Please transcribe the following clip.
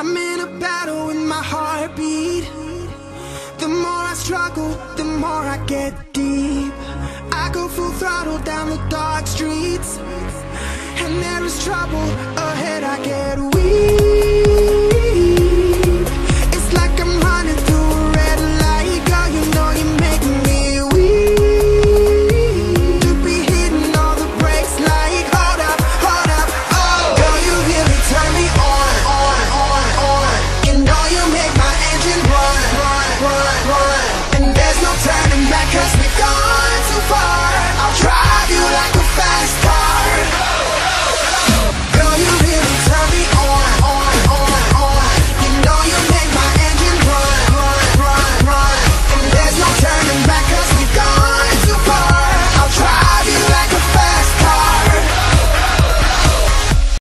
I'm in a battle with my heartbeat. The more I struggle, the more I get deep. I go full throttle down the dark streets, and there is trouble ahead. I get weak.